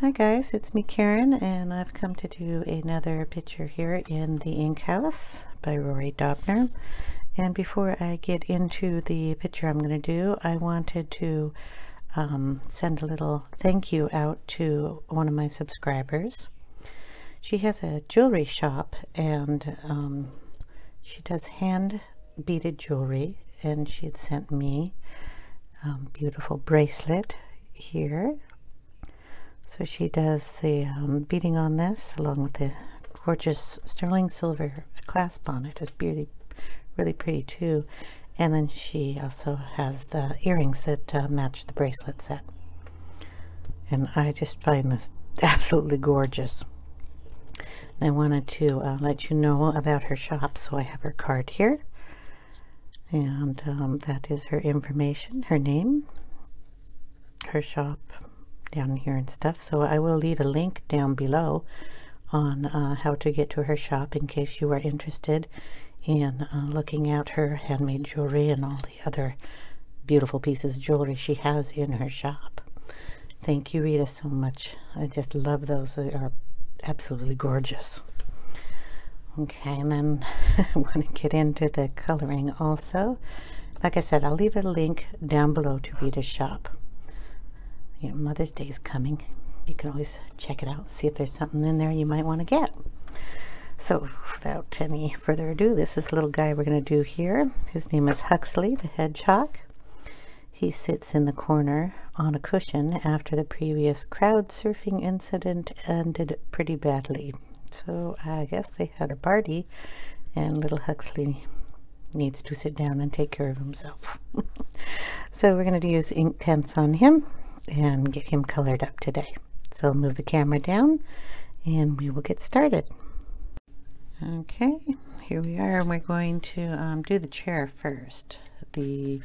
Hi guys, it's me Karen, and I've come to do another picture here in The Ink House by Rory Dobner. And before I get into the picture I'm going to do, I wanted to send a little thank you out to one of my subscribers. She has a jewelry shop, and she does hand beaded jewelry, and she had sent me a beautiful bracelet here. So she does the beading on this, along with the gorgeous sterling silver clasp on it. It's really pretty too. And then she also has the earrings that match the bracelet set. And I just find this absolutely gorgeous. And I wanted to let you know about her shop, so I have her card here. And that is her information, her name, her shop, down here and stuff. So I will leave a link down below on how to get to her shop in case you are interested in looking at her handmade jewelry and all the other beautiful pieces of jewelry she has in her shop. Thank you, Rita, so much. I just love those. They are absolutely gorgeous. Okay, and then I want to get into the coloring also. Like I said, I'll leave a link down below to Rita's shop. Mother's Day is coming. You can always check it out and see if there's something in there you might want to get. So without any further ado, this is the little guy we're going to do here. His name is Huxley the Hedgehog. He sits in the corner on a cushion after the previous crowd surfing incident ended pretty badly. So I guess they had a party and little Huxley needs to sit down and take care of himself. So we're going to use Inktense on him and get him colored up today. So I'll move the camera down and we will get started. Okay, here we are, and we're going to do the chair first. The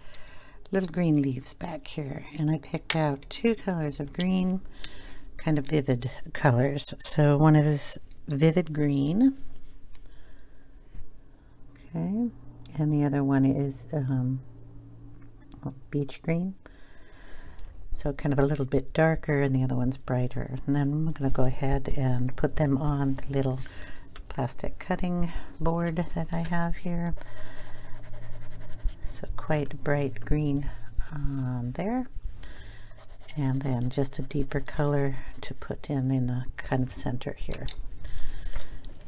little green leaves back here, and I picked out two colors of green, kind of vivid colors. So one is Vivid Green, okay, and the other one is Beech Green. So kind of a little bit darker, and the other one's brighter. And then I'm going to go ahead and put them on the little plastic cutting board that I have here. So quite bright green on there. And then just a deeper color to put in the kind of center here.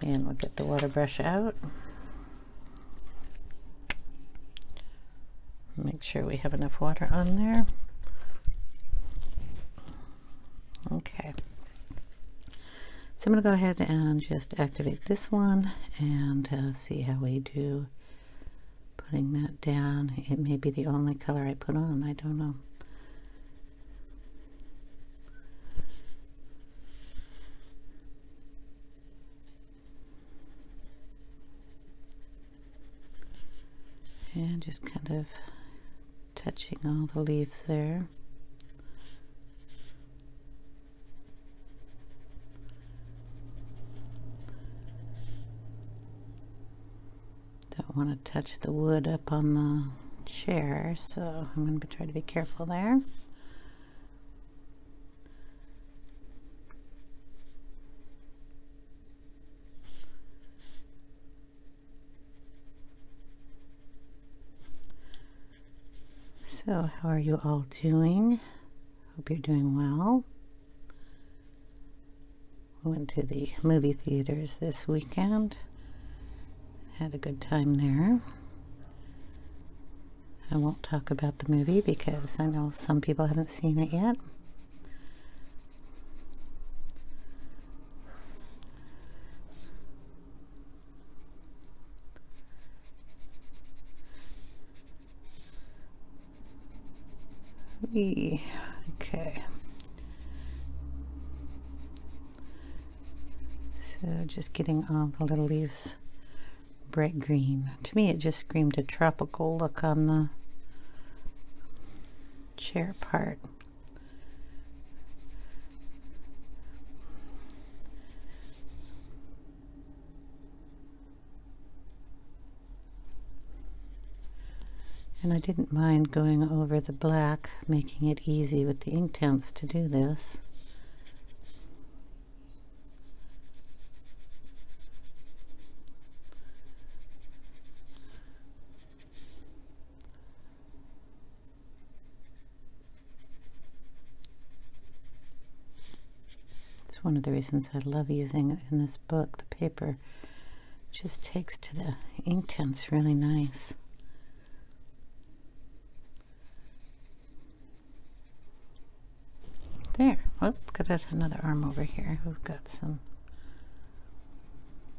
And we'll get the water brush out. Make sure we have enough water on there. Okay, so I'm going to go ahead and just activate this one and see how we do putting that down. It may be the only color I put on, I don't know. And just kind of touching all the leaves there. Don't want to touch the wood up on the chair, so I'm going to try to be careful there. So how are you all doing? Hope you're doing well. We went to the movie theaters this weekend. Had a good time there. I won't talk about the movie because I know some people haven't seen it yet. Wee. Okay. So just getting all the little leaves bright green. To me it just screamed a tropical look on the chair part. And I didn't mind going over the black, making it easy with the Inktense to do this. It's one of the reasons I love using it in this book. The paper just takes to the Inktense really nice. There, oh, got another arm over here. We've got some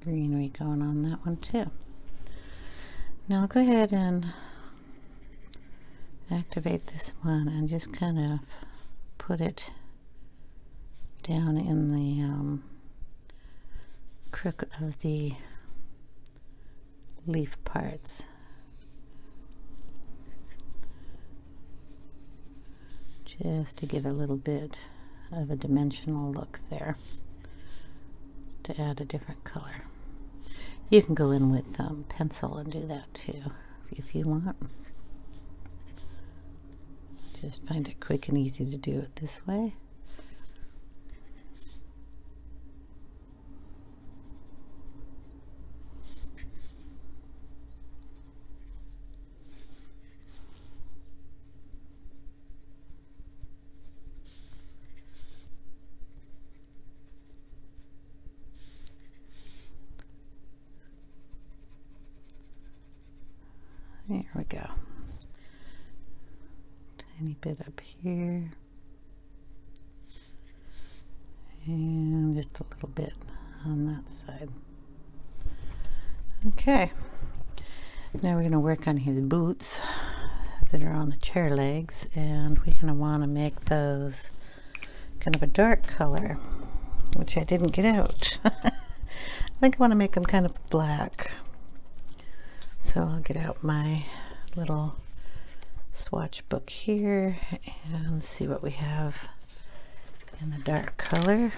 greenery going on that one too. Now I'll go ahead and activate this one and just kind of put it down in the crook of the leaf parts. Just to give a little bit of a dimensional look there, to add a different color. You can go in with pencil and do that too if you want. Just find it quick and easy to do it this way. There we go. Tiny bit up here. And just a little bit on that side. Okay. Now we're going to work on his boots that are on the chair legs, and we're going to want to make those kind of a dark color, which I didn't get out. I think I want to make them kind of black. So I'll get out my little swatch book here and see what we have in the dark color.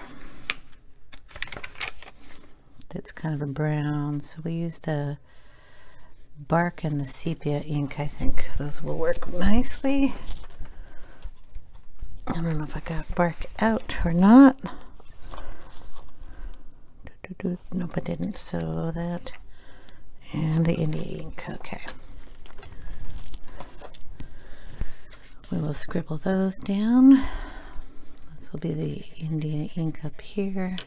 That's kind of a brown. So we use the bark and the sepia ink. I think those will work nicely. I don't know if I got bark out or not. Nope, I didn't. So that. And the Indian Ink, okay. We will scribble those down. This will be the Indian Ink up here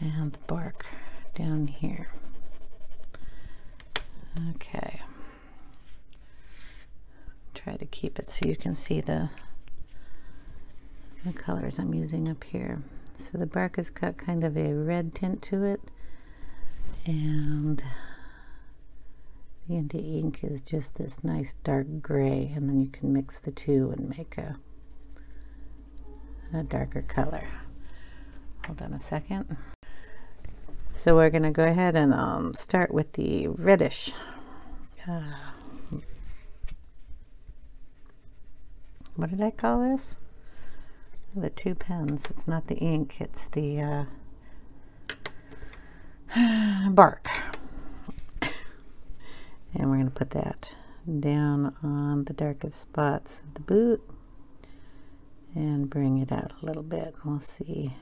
and the bark down here. Okay. Try to keep it so you can see the colors I'm using up here. So the bark has got kind of a red tint to it, and the Indian Ink is just this nice dark gray, and then you can mix the two and make a darker color. Hold on a second. So we're going to go ahead and start with the reddish what did I call this? The two pens. It's not the ink, it's the bark. And we're going to put that down on the darkest spots of the boot and bring it out a little bit. And we'll see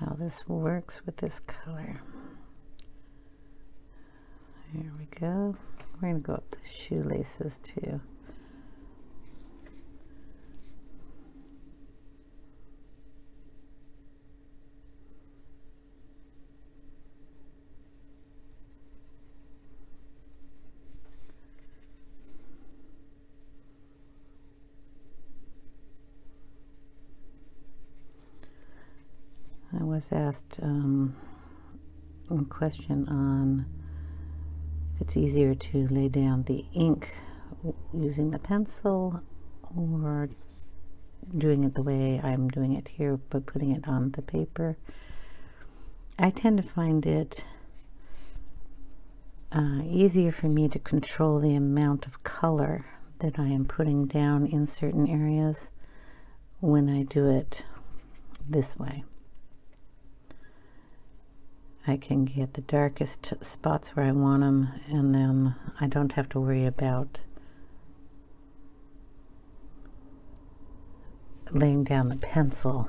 how this works with this color. There we go. We're going to go up the shoelaces too. I was asked a question on if it's easier to lay down the ink using the pencil or doing it the way I'm doing it here, but putting it on the paper. I tend to find it easier for me to control the amount of color that I am putting down in certain areas when I do it this way. I can get the darkest spots where I want them, and then I don't have to worry about laying down the pencil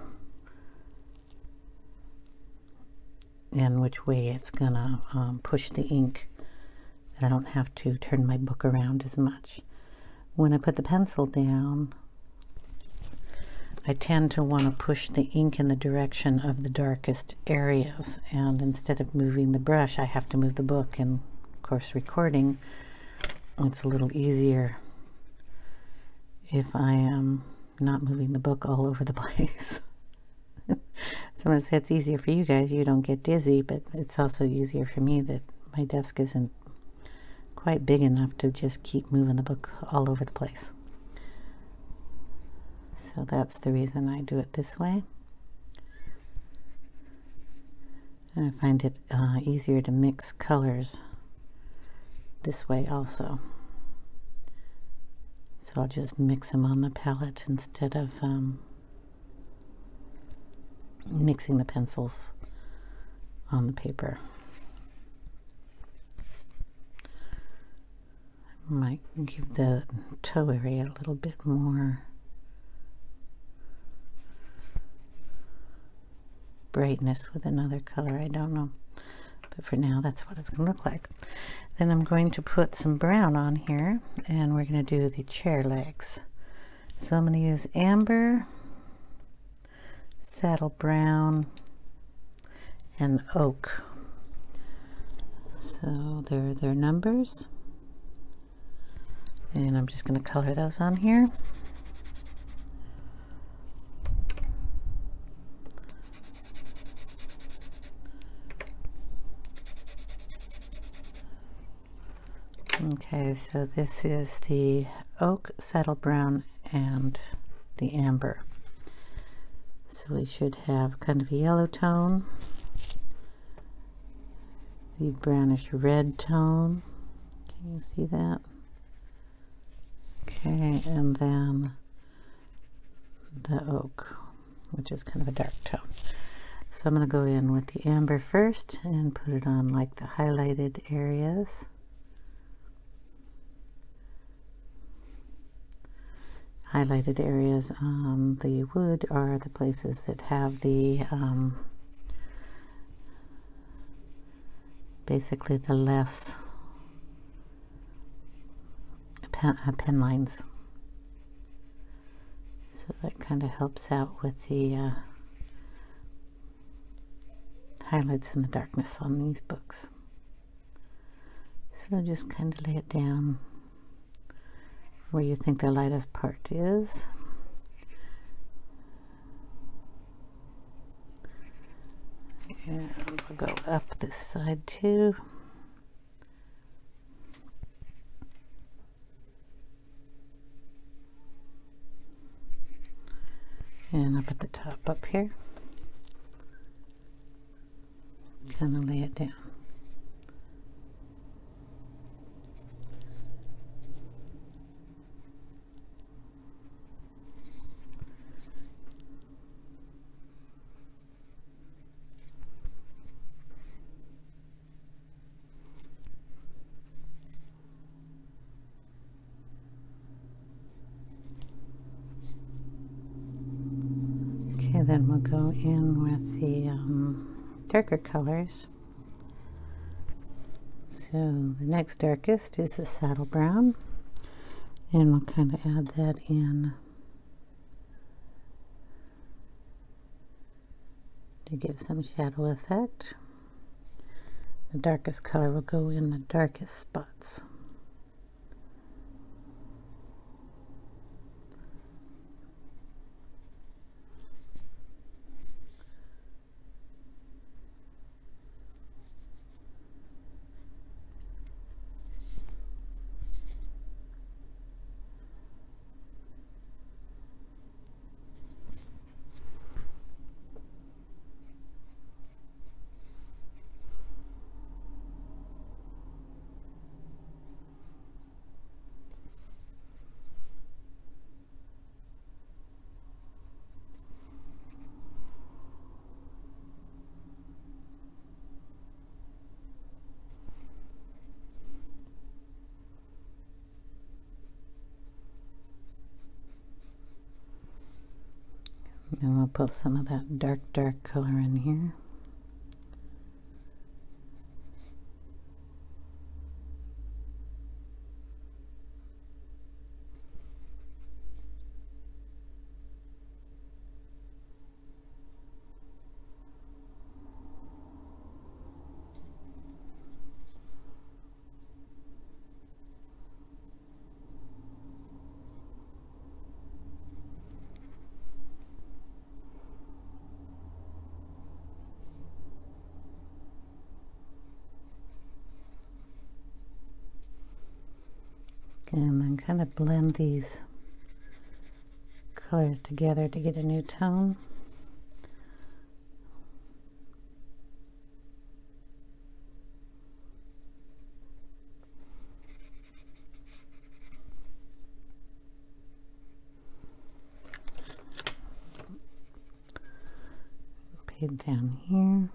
and which way it's gonna push the ink. I don't have to turn my book around as much. When I put the pencil down, I tend to want to push the ink in the direction of the darkest areas, and instead of moving the brush, I have to move the book, and of course recording, it's a little easier if I am not moving the book all over the place. Someone said it's easier for you guys, you don't get dizzy, but it's also easier for me that my desk isn't quite big enough to just keep moving the book all over the place. So that's the reason I do it this way. And I find it easier to mix colors this way also. So I'll just mix them on the palette instead of mixing the pencils on the paper. I might give the toe area a little bit more brightness with another color, I don't know. But for now, that's what it's going to look like. Then I'm going to put some brown on here, and we're going to do the chair legs. So I'm going to use Amber, Saddle Brown, and Oak. So there are their numbers. And I'm just going to color those on here. Okay, so this is the Oak, Saddle Brown, and the Amber. So we should have kind of a yellow tone, the brownish red tone. Can you see that? Okay, and then the oak, which is kind of a dark tone. So I'm going to go in with the amber first and put it on like the highlighted areas. Highlighted areas on the wood are the places that have the basically the less pen lines, so that kind of helps out with the highlights in the darkness on these books. So just kind of lay it down where you think the lightest part is. And we'll go up this side too. And up at the top up here, kind of lay it down. Then we'll go in with the darker colors. So the next darkest is the saddle brown, and we'll kind of add that in to give some shadow effect. The darkest color will go in the darkest spots. And we'll put some of that dark color in here. and then kind of blend these colors together to get a new tone. Pin down here.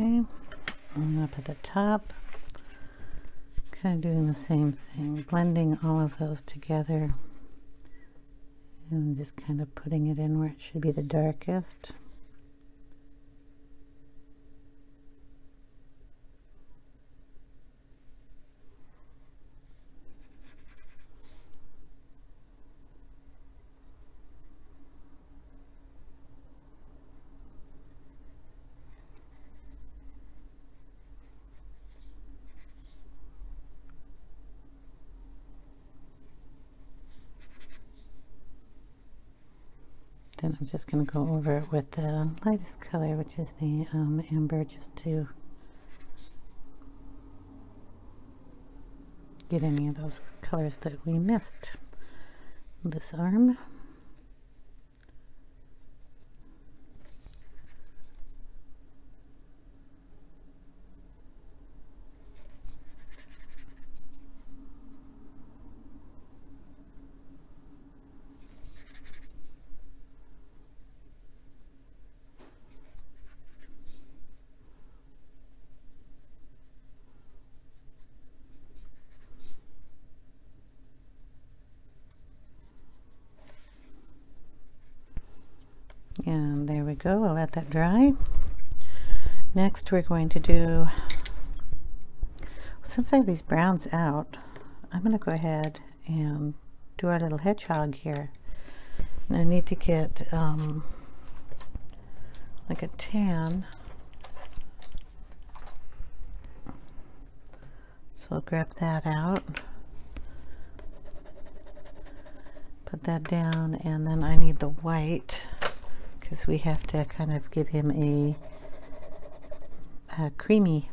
Okay, and up at the top, kind of doing the same thing, blending all of those together and just kind of putting it in where it should be the darkest. Then I'm just going to go over it with the lightest color, which is the amber, just to get any of those colors that we missed. This arm. And there we go, I'll let that dry. Next we're going to do, since I have these browns out, I'm going to go ahead and do our little hedgehog here. And I need to get like a tan. So I'll grab that out, put that down, and then I need the white, because we have to kind of give him a creamy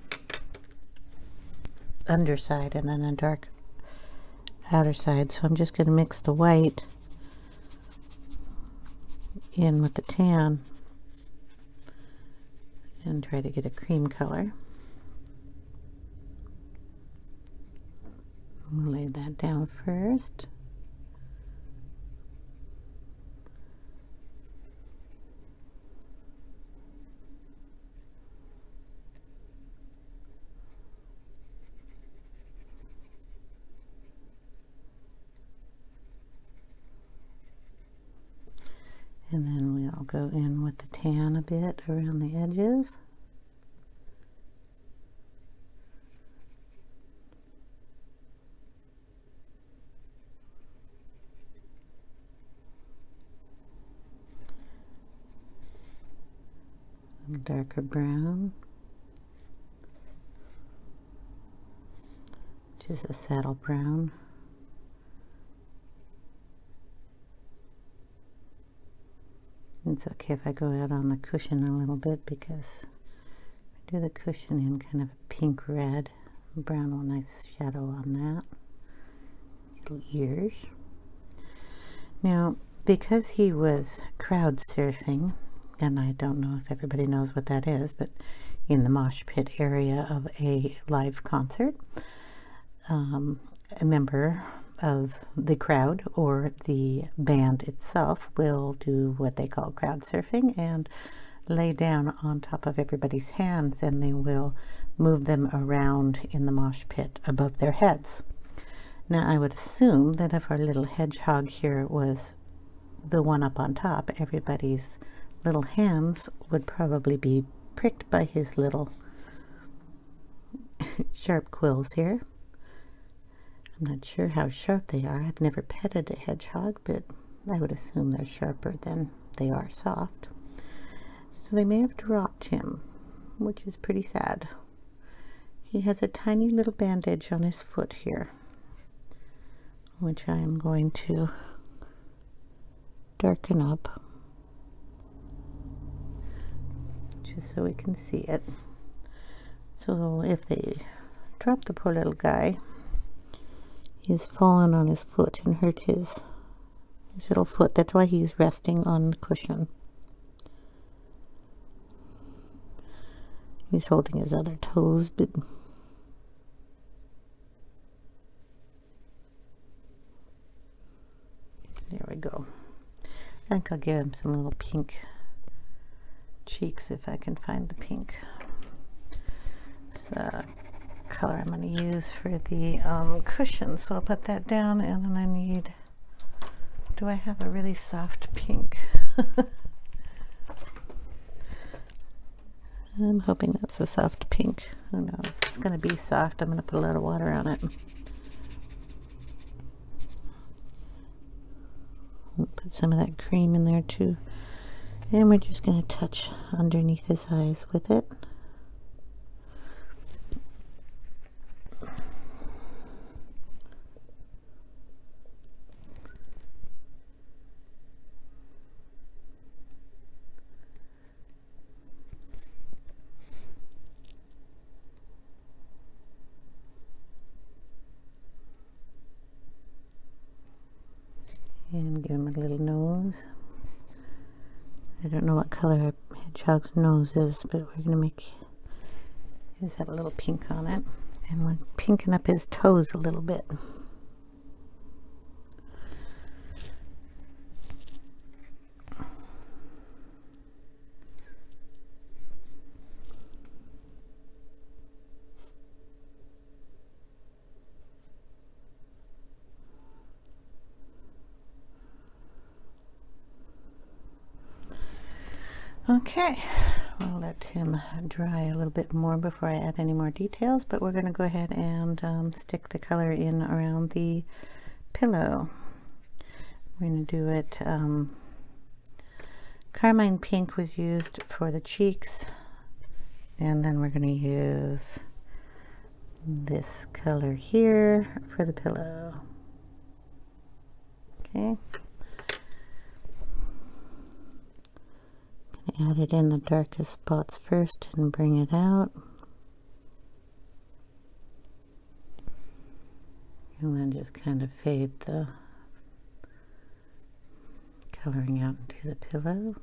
underside and then a dark outer side. So I'm just going to mix the white in with the tan and try to get a cream color. I'm going to lay that down first. And then we'll go in with the tan a bit around the edges. A little darker brown, which is a saddle brown. It's okay if I go out on the cushion a little bit, because I do the cushion in kind of a pink red. Brown will nice shadow on that. Little ears. Now, because he was crowd surfing, and I don't know if everybody knows what that is, but in the mosh pit area of a live concert, a member of the crowd or the band itself will do what they call crowd surfing and lay down on top of everybody's hands, and they will move them around in the mosh pit above their heads. Now I would assume that if our little hedgehog here was the one up on top, everybody's little hands would probably be pricked by his little sharp quills here. I'm not sure how sharp they are. I've never petted a hedgehog, but I would assume they're sharper than they are soft. So they may have dropped him, which is pretty sad. He has a tiny little bandage on his foot here, which I'm going to darken up just so we can see it. So if they drop the poor little guy, he's fallen on his foot and hurt his little foot. That's why he's resting on the cushion. He's holding his other toes, but there we go. I think I'll give him some little pink cheeks if I can find the pink. It's the color I'm going to use for the cushion, so I'll put that down. And then I need, do I have a really soft pink? I'm hoping that's a soft pink. Who knows? It's going to be soft. I'm going to put a lot of water on it. I'll put some of that cream in there too. And we're just going to touch underneath his eyes with it. And give him a little nose. I don't know what color a hedgehog's nose is, but we're going to make his have a little pink on it. And we're pinking up his toes a little bit. Okay, I'll let him dry a little bit more before I add any more details, but we're going to go ahead and stick the color in around the pillow. We're going to do it, Carmine Pink was used for the cheeks, and then we're going to use this color here for the pillow. Okay. Add it in the darkest spots first and bring it out. And then just kind of fade the coloring out into the pillow.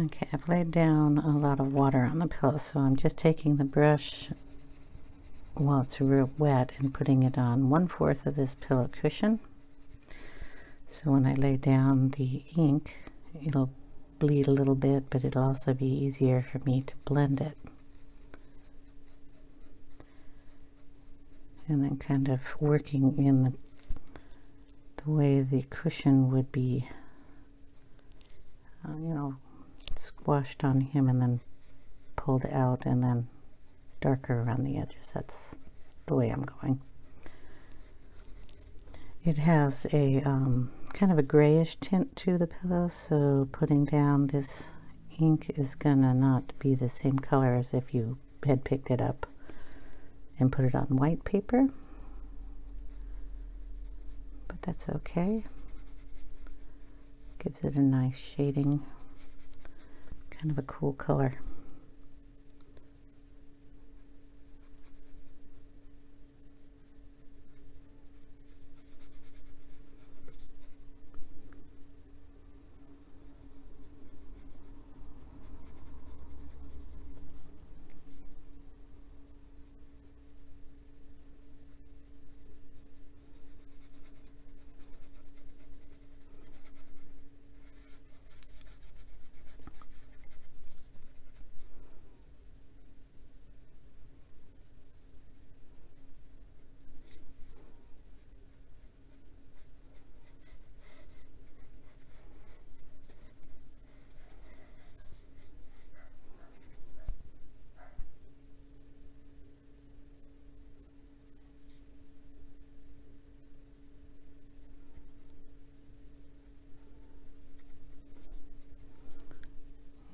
Okay, I've laid down a lot of water on the pillow, so I'm just taking the brush while it's real wet and putting it on 1/4 of this pillow cushion. So when I lay down the ink, it'll bleed a little bit, but it'll also be easier for me to blend it. And then kind of working in the way the cushion would be, you know, squashed on him and then pulled out and then darker around the edges. That's the way I'm going. It has a kind of a grayish tint to the pillow, so putting down this ink is gonna not be the same color as if you had picked it up and put it on white paper, but that's okay. Gives it a nice shading. Kind of a cool color.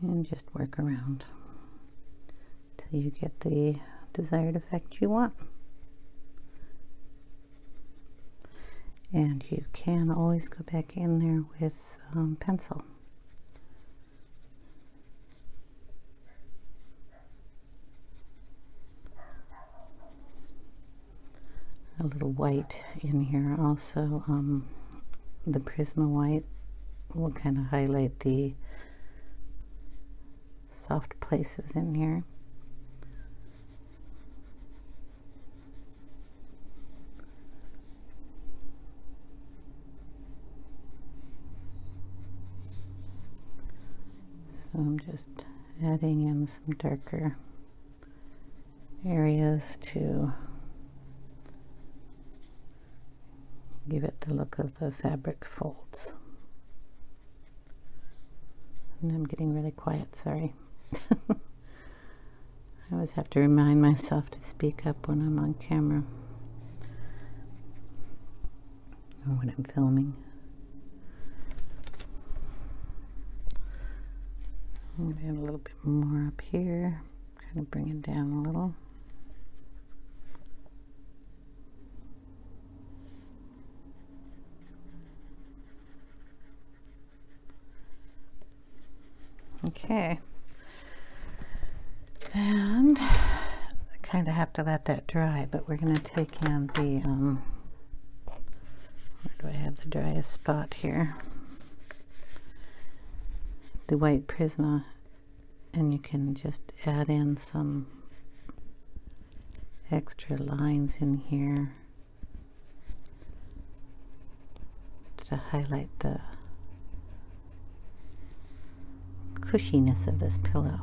and just work around till you get the desired effect you want. And you can always go back in there with pencil. A little white in here also. The Prisma white will kind of highlight the soft places in here. So I'm just adding in some darker areas to give it the look of the fabric folds. And I'm getting really quiet, sorry. I always have to remind myself to speak up when I'm on camera or when I'm filming. I'm going to add a little bit more up here, kind of bring it down a little. Okay, and I kind of have to let that dry, but we're going to take in the, where do I have the driest spot here? The white Prisma, and you can just add in some extra lines in here to highlight the cushiness of this pillow.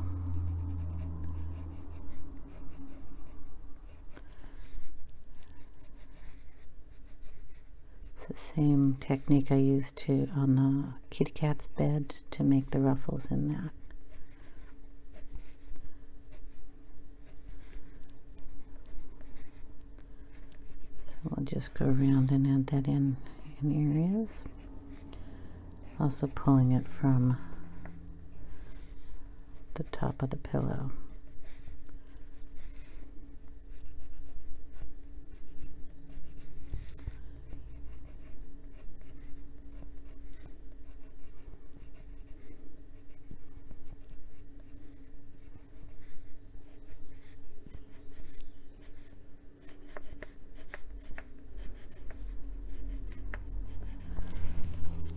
The same technique I used to on the kitty cat's bed to make the ruffles in that. So we'll just go around and add that in areas. Also pulling it from the top of the pillow.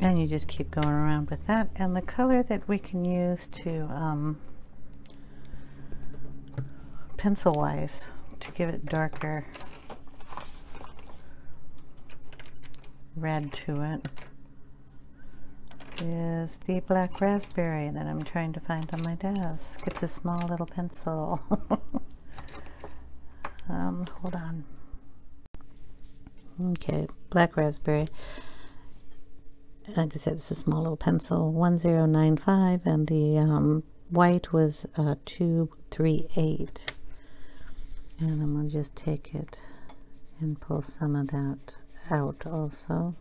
And you just keep going around with that. And the color that we can use to pencil wise to give it darker red to it is the Black Raspberry that I'm trying to find on my desk. It's a small little pencil. Hold on. Okay, Black Raspberry. Like I said, it's a small little pencil, 1095, and the white was 238. And then we'll just take it and pull some of that out also.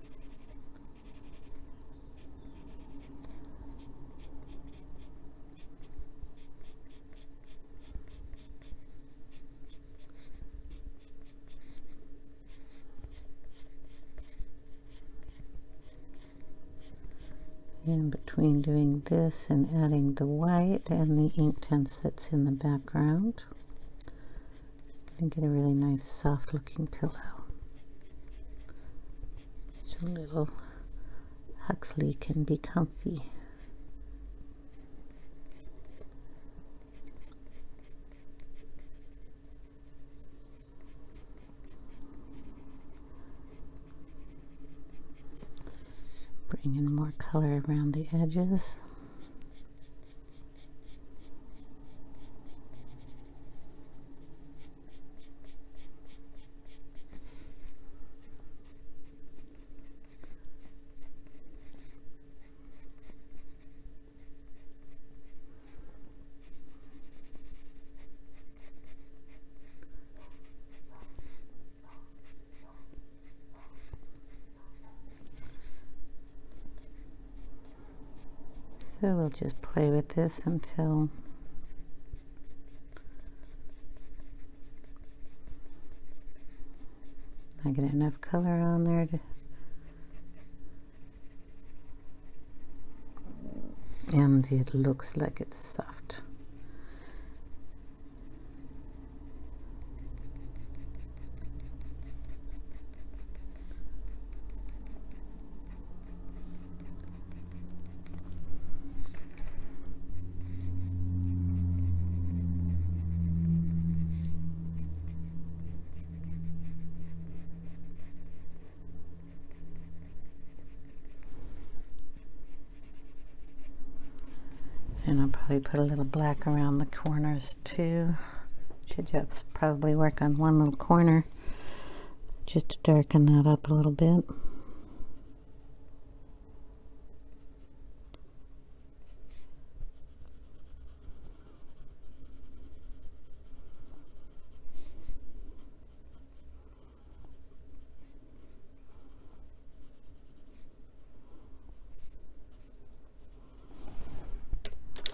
In between doing this and adding the white and the Inktense that's in the background, I'm going to get a really nice soft looking pillow. So little Huxley can be comfy. Bring in more color around the edges. So we'll just play with this until I get enough color on there to, and it looks like it's soft. And I'll probably put a little black around the corners too. Should just probably work on one little corner just to darken that up a little bit.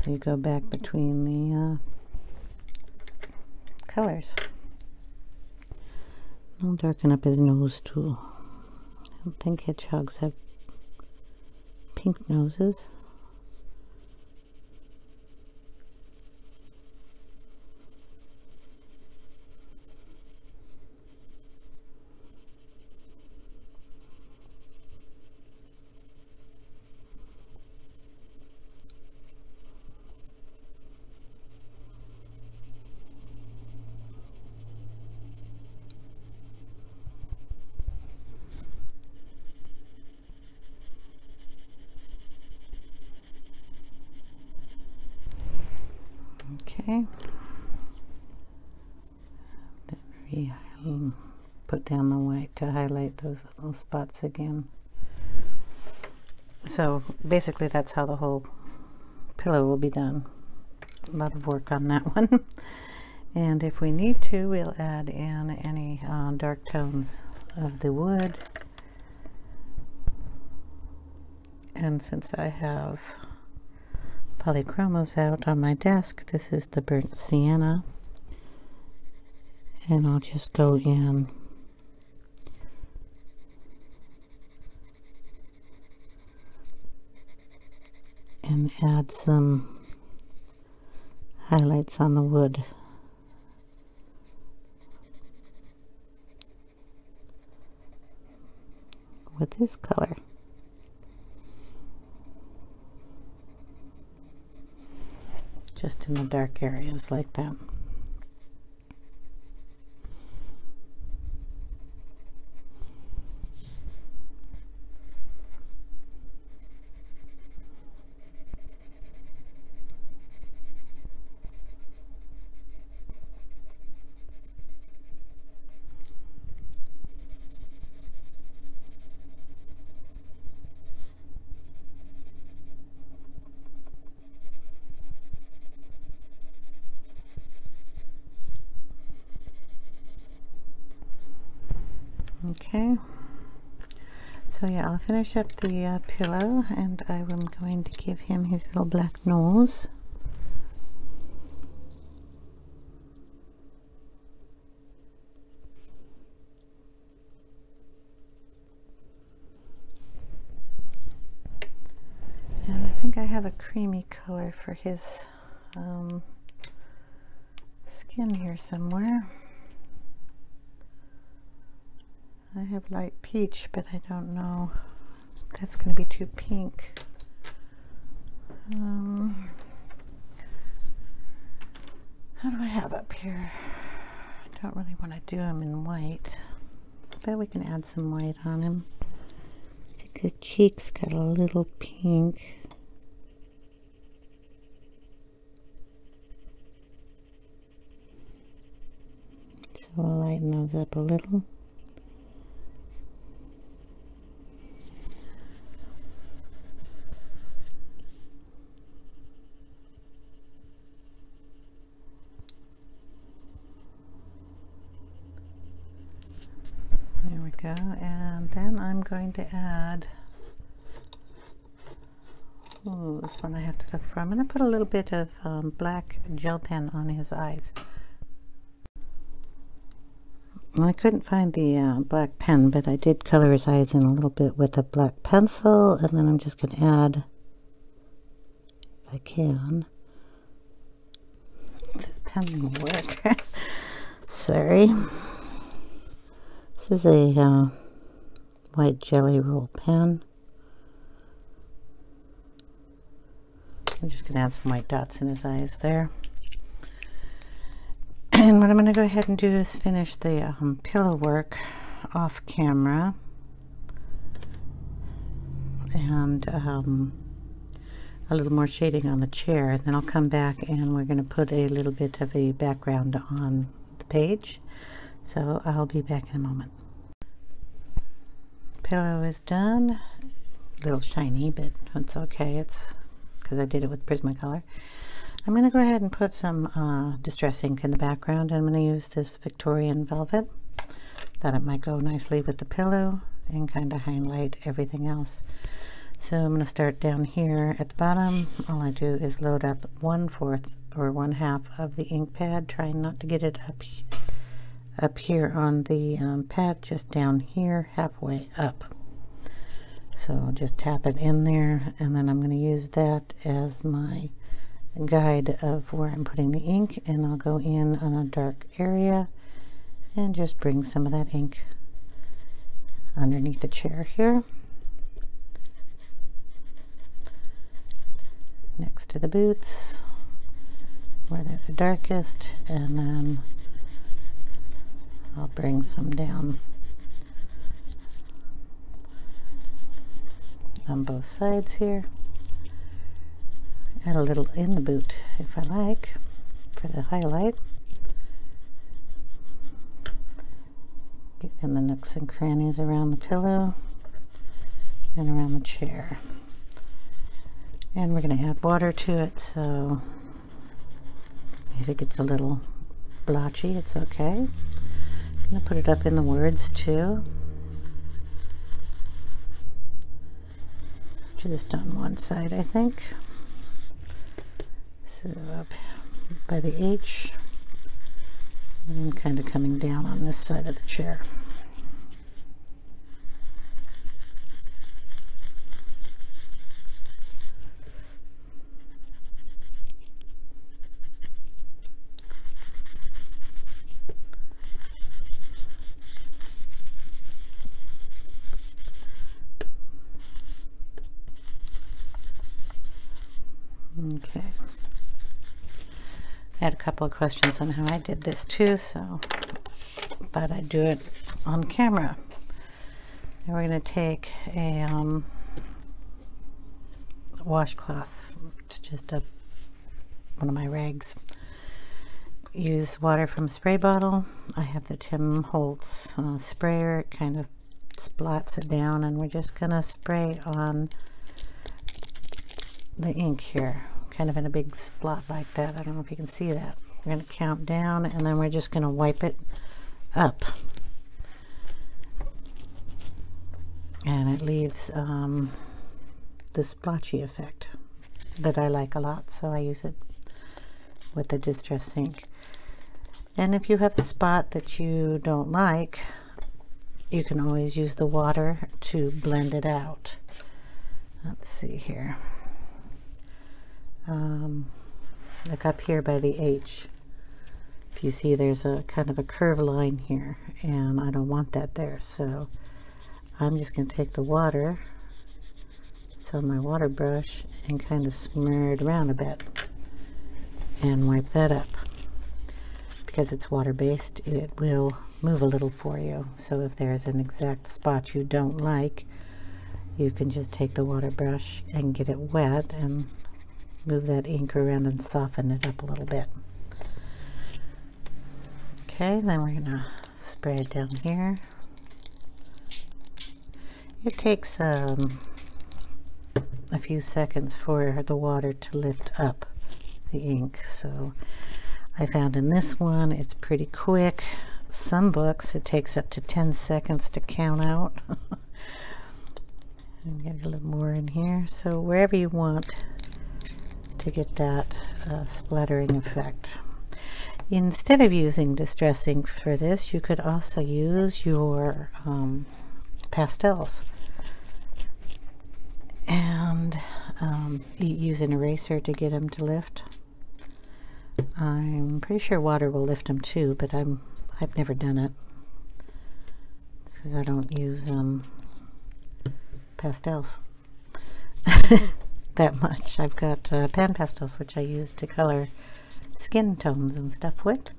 You go back between the colors. I'll darken up his nose too. I don't think hedgehogs have pink noses. Put down the white to highlight those little spots again. So basically that's how the whole pillow will be done. A lot of work on that one. And if we need to, we'll add in any dark tones of the wood. And since I have Polychromos out on my desk, this is the burnt sienna. And I'll just go in and add some highlights on the wood. With this color. Just in the dark areas like that. Okay, so yeah, I'll finish up the pillow, and I am going to give him his little black nose. And I think I have a creamy color for his skin here somewhere. I have light peach, but I don't know. That's going to be too pink. How do I have up here? I don't really want to do him in white. I bet we can add some white on him. I think his cheeks got a little pink. So we'll lighten those up a little. Go, and then I'm going to add Oh, this one I have to look for. I'm going to put a little bit of black gel pen on his eyes. I couldn't find the black pen, but I did color his eyes in a little bit with a black pencil, and then I'm just going to add, if I can, this pen will work. Sorry. This is a white jelly roll pen. I'm just going to add some white dots in his eyes there. And what I'm going to go ahead and do is finish the pillow work off camera. And a little more shading on the chair. And then I'll come back and we're going to put a little bit of a background on the page. So I'll be back in a moment. Pillow is done. A little shiny, but it's okay. It's because I did it with Prismacolor. I'm going to go ahead and put some Distress Ink in the background. I'm going to use this Victorian Velvet. Thought it might go nicely with the pillow and kind of highlight everything else. So I'm going to start down here at the bottom. All I do is load up 1/4 or 1/2 of the ink pad, trying not to get it up here on the pad, just down here, halfway up. So I'll just tap it in there, and then I'm going to use that as my guide of where I'm putting the ink, and I'll go in on a dark area and just bring some of that ink underneath the chair here next to the boots where they're the darkest, and then I'll bring some down on both sides here. Add a little in the boot if I like for the highlight. Get in the nooks and crannies around the pillow and around the chair. And we're going to add water to it, so if it gets a little blotchy, it's okay. I'm going to put it up in the words too. Just on one side, I think. So up by the H, and I'm kind of coming down on this side of the chair. Okay. I had a couple of questions on how I did this too, so but I do it on camera. And we're going to take a washcloth. It's just one of my rags. Use water from a spray bottle. I have the Tim Holtz sprayer. It kind of splots it down, and we're just going to spray on the ink here. Kind of in a big splot like that. I don't know if you can see that. We're going to count down, and then we're just going to wipe it up. And it leaves the splotchy effect that I like a lot, so I use it with the Distress Ink. And if you have a spot that you don't like, you can always use the water to blend it out. Let's see here. Like up here by the H, if you see there's a kind of a curved line here, and I don't want that there, so I'm just going to take the water, it's on my water brush, and kind of smear it around a bit and wipe that up. Because it's water based, it will move a little for you, so if there's an exact spot you don't like, you can just take the water brush and get it wet and move that ink around and soften it up a little bit. Okay, then we're gonna spray it down here. It takes a few seconds for the water to lift up the ink, so I found in this one it's pretty quick. Some books it takes up to 10 seconds to count out And get a little more in here. So wherever you want to get that splattering effect. Instead of using Distress Ink for this, you could also use your pastels and use an eraser to get them to lift. I'm pretty sure water will lift them too, but I've never done it. It's because I don't use pastels that much. I've got pan pastels, which I use to color skin tones and stuff with.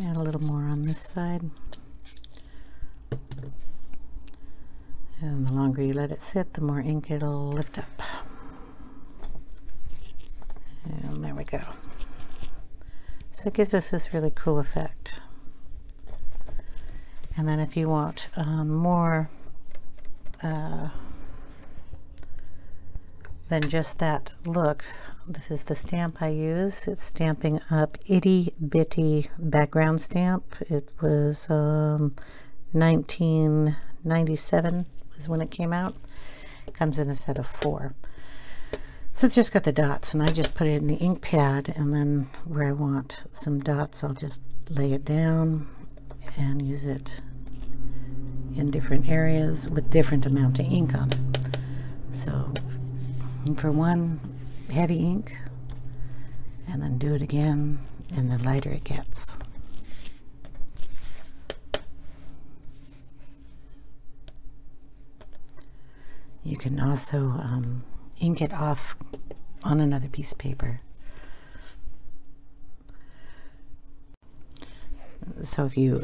Add a little more on this side. And the longer you let it sit, the more ink it'll lift up. And there we go. So it gives us this really cool effect. And then if you want more than just that look, this is the stamp I use. It's Stamping Up Itty Bitty Background Stamp. It was 1997 is when it came out. It comes in a set of 4. So it's just got the dots, and I just put it in the ink pad, and then where I want some dots, I'll just lay it down and use it in different areas with different amount of ink on it. So for one, heavy ink, and then do it again, and the lighter it gets. You can also ink it off on another piece of paper. So if you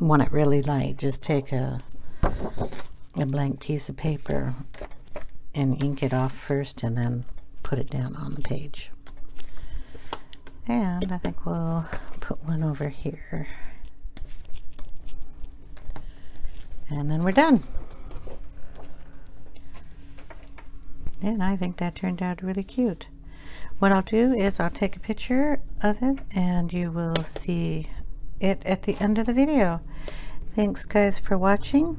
want it really light, just take a blank piece of paper and ink it off first and then put it down on the page. And I think we'll put one over here. And then we're done. And I think that turned out really cute. What I'll do is I'll take a picture of it and you will see it at the end of the video. Thanks guys for watching.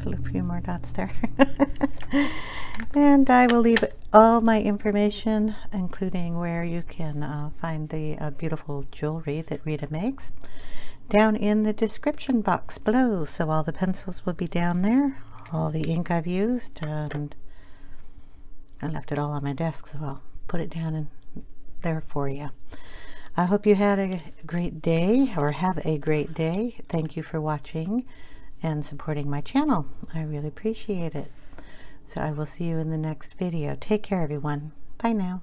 Put a few more dots there. And I will leave all my information, including where you can find the beautiful jewelry that Rita makes, down in the description box below. So all the pencils will be down there, all the ink I've used, and I left it all on my desk, so I'll put it down in there for you. I hope you had a great day, or have a great day. Thank you for watching and supporting my channel. I really appreciate it. So I will see you in the next video. Take care, everyone. Bye now.